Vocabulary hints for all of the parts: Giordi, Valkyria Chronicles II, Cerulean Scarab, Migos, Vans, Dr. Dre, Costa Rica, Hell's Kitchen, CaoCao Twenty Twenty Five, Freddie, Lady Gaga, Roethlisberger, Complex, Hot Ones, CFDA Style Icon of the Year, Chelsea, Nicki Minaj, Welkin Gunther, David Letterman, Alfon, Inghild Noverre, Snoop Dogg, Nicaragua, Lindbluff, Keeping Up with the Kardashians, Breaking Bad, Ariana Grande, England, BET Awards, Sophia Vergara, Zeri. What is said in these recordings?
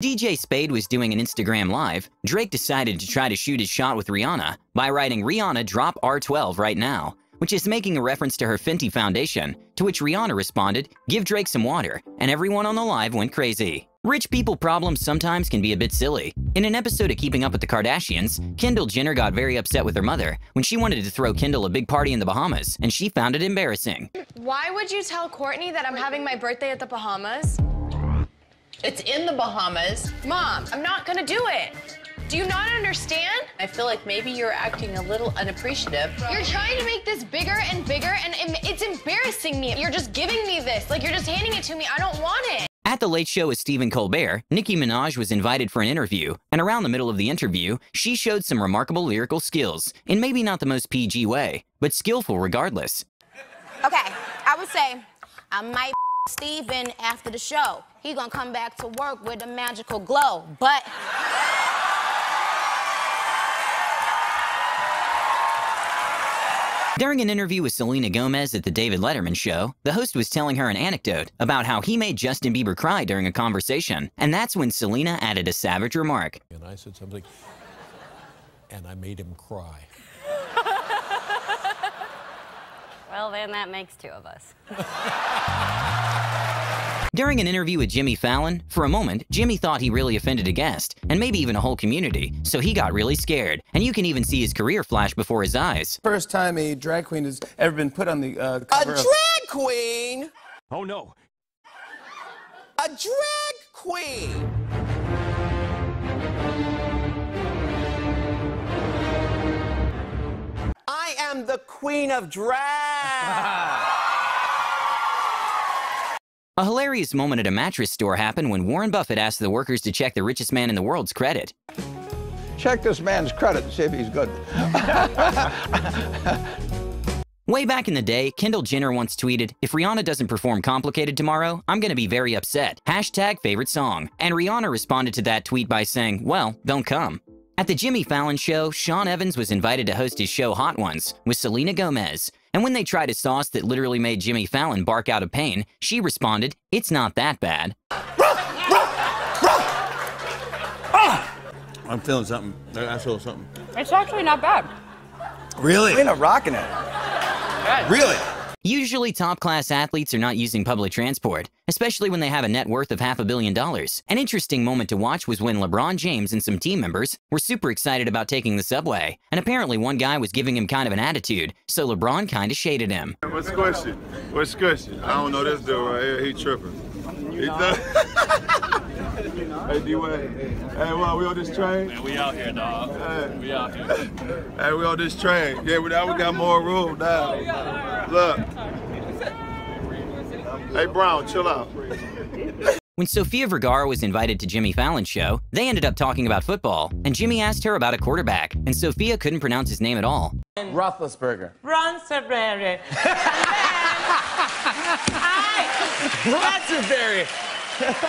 DJ Spade was doing an Instagram live, Drake decided to try to shoot his shot with Rihanna by writing "Rihanna drop R12 right now," which is making a reference to her Fenty Foundation, to which Rihanna responded, "Give Drake some water," and everyone on the live went crazy. Rich people problems sometimes can be a bit silly. In an episode of Keeping Up with the Kardashians, Kendall Jenner got very upset with her mother when she wanted to throw Kendall a big party in the Bahamas, and she found it embarrassing. Why would you tell Courtney that I'm having my birthday at the Bahamas? It's in the Bahamas. Mom, I'm not gonna do it. Do you not understand? I feel like maybe you're acting a little unappreciative. You're trying to make this bigger and bigger, and it's embarrassing me. You're just giving me this. Like, you're just handing it to me. I don't want it. At the Late Show with Stephen Colbert, Nicki Minaj was invited for an interview, and around the middle of the interview, she showed some remarkable lyrical skills, in maybe not the most PG way, but skillful regardless. Okay, I would say, I might Steven after the show. He gonna come back to work with a magical glow, but... During an interview with Selena Gomez at the David Letterman show, the host was telling her an anecdote about how he made Justin Bieber cry during a conversation, and that's when Selena added a savage remark. And I said something, and I made him cry. Well, then that makes two of us. During an interview with Jimmy Fallon, for a moment, Jimmy thought he really offended a guest, and maybe even a whole community, so he got really scared, and you can even see his career flash before his eyes. First time a drag queen has ever been put on the cover of... A drag queen? Oh, no. A drag queen! I am the queen of drag! A hilarious moment at a mattress store happened when Warren Buffett asked the workers to check the richest man in the world's credit. Check this man's credit and see if he's good. Way back in the day, Kendall Jenner once tweeted, "If Rihanna doesn't perform Complicated tomorrow, I'm gonna be very upset. #favorite song. And Rihanna responded to that tweet by saying, "Well, don't come." At the Jimmy Fallon show, Sean Evans was invited to host his show Hot Ones with Selena Gomez, and when they tried a sauce that literally made Jimmy Fallon bark out of pain, she responded, "It's not that bad." I'm feeling something. I feel something. It's actually not bad. Really? Selena rocking it. Good. Really? Usually top-class athletes are not using public transport, especially when they have a net worth of $500 million. An interesting moment to watch was when LeBron James and some team members were super excited about taking the subway, and apparently one guy was giving him kind of an attitude, so LeBron kind of shaded him. What's question? What's question? I don't know this dude right here. He tripping. He done. Hey, D-Way. Hey, what, we on this train? Man, we out here, dog. Hey. We out here. Hey, we on this train. Yeah, we got more room now. Look. Hey, Brown, chill out. When Sophia Vergara was invited to Jimmy Fallon's show, they ended up talking about football, and Jimmy asked her about a quarterback, and Sophia couldn't pronounce his name at all. Roethlisberger. Bronserberry.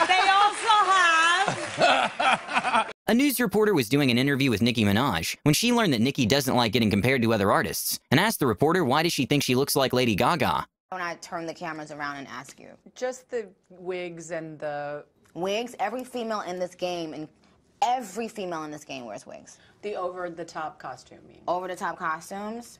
They also have... A news reporter was doing an interview with Nicki Minaj when she learned that Nicki doesn't like getting compared to other artists, and asked the reporter why does she think she looks like Lady Gaga. When I turn the cameras around and ask you. Just the wigs and the... Wigs? Every female in this game, and every female in this game wears wigs. The over-the-top costuming. Over-the-top costumes?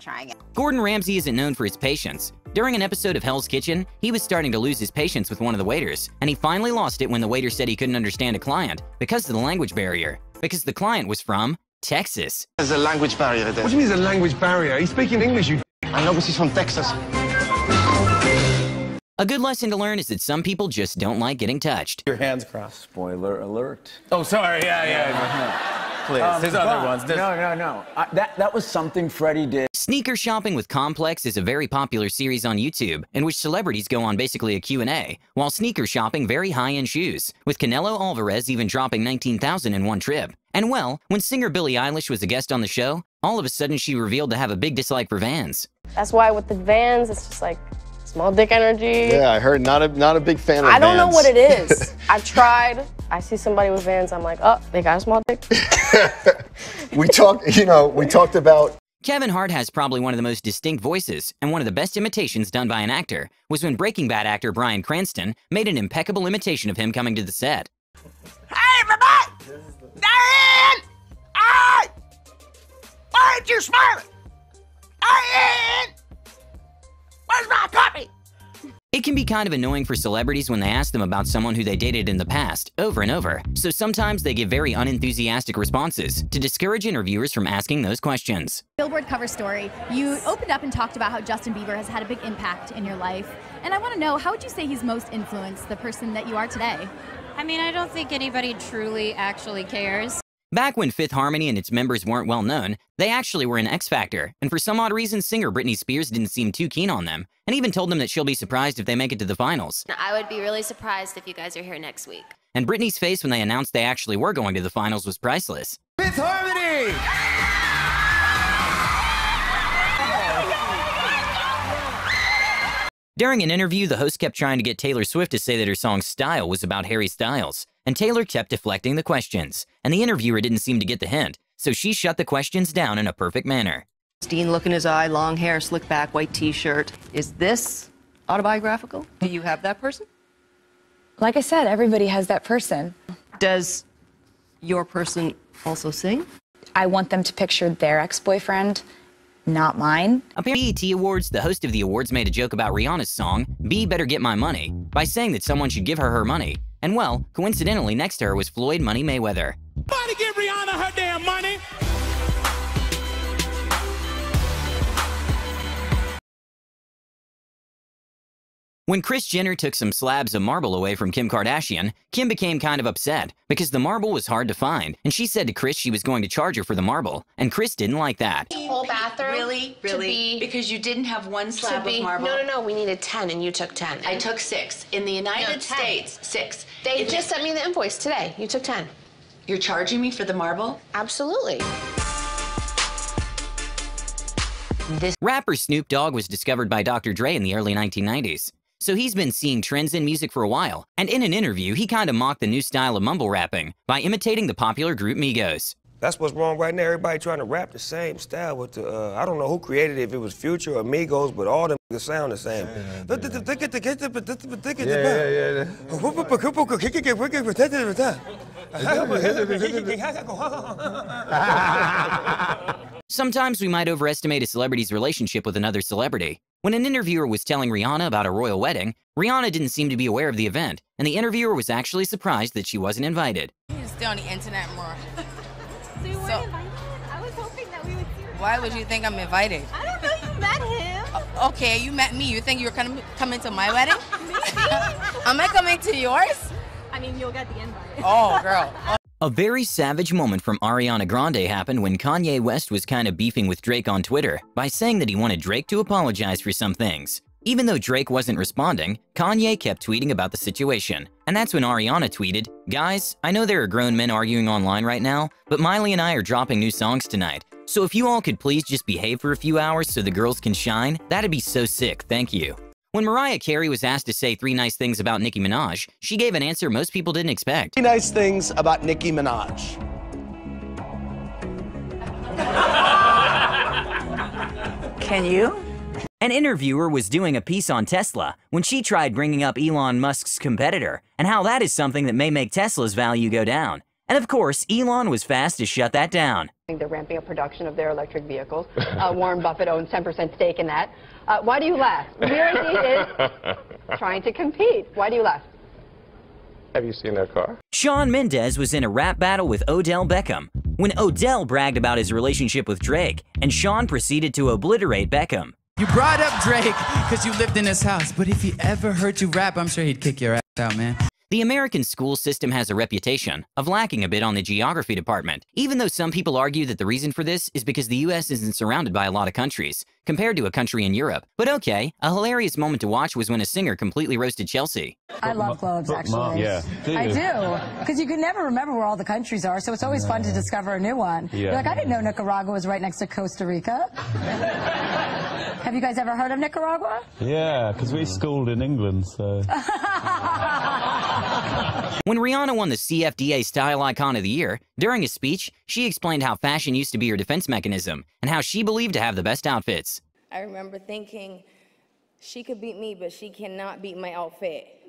Try again. Gordon Ramsay isn't known for his patience. During an episode of Hell's Kitchen, he was starting to lose his patience with one of the waiters, and he finally lost it when the waiter said he couldn't understand a client because of the language barrier, because the client was from Texas. There's a language barrier there. What do you mean there's a language barrier? He's speaking English, you I know, because he's from Texas. A good lesson to learn is that some people just don't like getting touched. Your hands crossed. Spoiler alert. Oh, sorry, yeah. Please, there's other ones. There's... No. That was something Freddie did. Sneaker Shopping with Complex is a very popular series on YouTube in which celebrities go on basically a Q&A while sneaker shopping very high-end shoes, with Canelo Alvarez even dropping $19,000 in one trip. And well, when singer Billie Eilish was a guest on the show, all of a sudden she revealed to have a big dislike for Vans. That's why with the Vans, it's just like small dick energy. Yeah, I heard not a big fan of Vans. I don't know what it is. I've tried. I see somebody with Vans, I'm like, oh, they got a small dick. We talked about Kevin Hart has probably one of the most distinct voices, and one of the best imitations done by an actor was when Breaking Bad actor Bryan Cranston made an impeccable imitation of him coming to the set. Hey, everybody! Diane! Why aren't you smiling? Diane! Where's my coffee? It can be kind of annoying for celebrities when they ask them about someone who they dated in the past over and over, so sometimes they give very unenthusiastic responses to discourage interviewers from asking those questions. Billboard cover story, you opened up and talked about how Justin Bieber has had a big impact in your life, and I want to know, how would you say he's most influenced the person that you are today? I mean, I don't think anybody truly actually cares. Back when Fifth Harmony and its members weren't well known, they actually were an X Factor, and for some odd reason singer Britney Spears didn't seem too keen on them, and even told them that she'll be surprised if they make it to the finals. I would be really surprised if you guys are here next week. And Britney's face when they announced they actually were going to the finals was priceless. Fifth Harmony! During an interview, the host kept trying to get Taylor Swift to say that her song Style was about Harry Styles, and Taylor kept deflecting the questions, and the interviewer didn't seem to get the hint, so she shut the questions down in a perfect manner. Dean, look in his eye, long hair, slick back, white t-shirt. Is this autobiographical? Do you have that person? Like I said, everybody has that person. Does your person also sing? I want them to picture their ex-boyfriend, not mine. At BET Awards, the host of the awards made a joke about Rihanna's song, Bee Better Get My Money, by saying that someone should give her her money. And well, coincidentally next to her was Floyd Money Mayweather. Somebody give Rihanna her damn money! When Kris Jenner took some slabs of marble away from Kim Kardashian, Kim became kind of upset because the marble was hard to find, and she said to Kris she was going to charge her for the marble, and Kris didn't like that. The whole bathroom? Really? Because you didn't have one slab of marble? No, we needed 10 and you took 10. I took 6. In the United States, 6. They just sent me the invoice today. You took 10. You're charging me for the marble? Absolutely. This rapper Snoop Dogg was discovered by Dr. Dre in the early 1990s. So he's been seeing trends in music for a while, and in an interview, he kinda mocked the new style of mumble rapping by imitating the popular group Migos. That's what's wrong right now, everybody trying to rap the same style with the, I don't know who created it, if it was Future or Migos, but all them sound the same. Yeah. Sometimes we might overestimate a celebrity's relationship with another celebrity. When an interviewer was telling Rihanna about a royal wedding, Rihanna didn't seem to be aware of the event, and the interviewer was actually surprised that she wasn't invited. You stay on the internet more. So you weren't invited? I was hoping that we would see Rihanna. Why would you think I'm invited? I don't know, you met him. Okay, you met me. You think you were coming to my wedding? Am I coming to yours? I mean, you'll get the invite. Oh, girl. A very savage moment from Ariana Grande happened when Kanye West was kind of beefing with Drake on Twitter by saying that he wanted Drake to apologize for some things. Even though Drake wasn't responding, Kanye kept tweeting about the situation. And that's when Ariana tweeted, "Guys, I know there are grown men arguing online right now, but Miley and I are dropping new songs tonight. So if you all could please just behave for a few hours so the girls can shine, that'd be so sick, thank you." When Mariah Carey was asked to say 3 nice things about Nicki Minaj, she gave an answer most people didn't expect. 3 nice things about Nicki Minaj. Can you? An interviewer was doing a piece on Tesla when she tried bringing up Elon Musk's competitor and how that is something that may make Tesla's value go down. And of course, Elon was fast to shut that down. They're ramping up production of their electric vehicles. Warren Buffett owns 10% stake in that. Why do you laugh? Merely is trying to compete. Why do you laugh? Have you seen their car? Shawn Mendes was in a rap battle with Odell Beckham when Odell bragged about his relationship with Drake, and Shawn proceeded to obliterate Beckham. You brought up Drake because you lived in his house, but if he ever heard you rap, I'm sure he'd kick your ass out, man. The American school system has a reputation of lacking a bit on the geography department, even though some people argue that the reason for this is because the US isn't surrounded by a lot of countries, compared to a country in Europe. But okay, a hilarious moment to watch was when a singer completely roasted Chelsea. I love globes, actually. Mom, yeah. I do, because you can never remember where all the countries are, so it's always fun to discover a new one. Yeah. You're like, I didn't know Nicaragua was right next to Costa Rica. Have you guys ever heard of Nicaragua? Yeah, because we schooled in England, so... When Rihanna won the CFDA Style Icon of the Year, during a speech, she explained how fashion used to be her defense mechanism and how she believed to have the best outfits. I remember thinking, she could beat me, but she cannot beat my outfit.